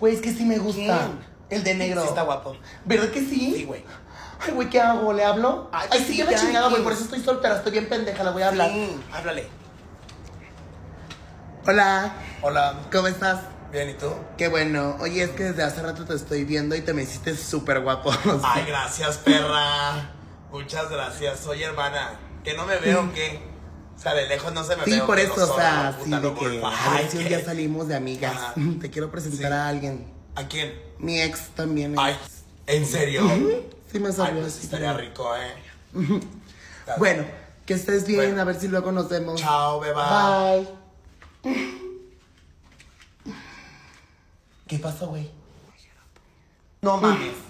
Güey, es que sí me gusta. El de negro. Sí, está guapo. ¿Verdad que sí? Sí, güey. Ay, güey, ¿qué hago? ¿Le hablo? Ay sí, ya me chingada, güey. Por eso estoy soltera. Estoy bien pendeja. Le voy a hablar. Sí, háblale. Hola. Hola. ¿Cómo estás? Bien, ¿y tú? Qué bueno. Oye, es que desde hace rato te estoy viendo y te me hiciste súper guapo. No sé. Ay, gracias, perra. Muchas gracias. Oye, hermana, que no me veo, ¿qué? O sea, de lejos no se me ve. Sí, por eso, o sea, sí, de que a ver si un día salimos de amigas. Ajá. Te quiero presentar a alguien. ¿A quién? Mi ex también. Ay, ¿en serio? Sí, me salió. Ay, pues, estaría rico, ¿eh? Bueno, que estés bien, bueno. A ver si luego nos vemos. Chao, beba. Bye. ¿Qué pasó, güey? No mames.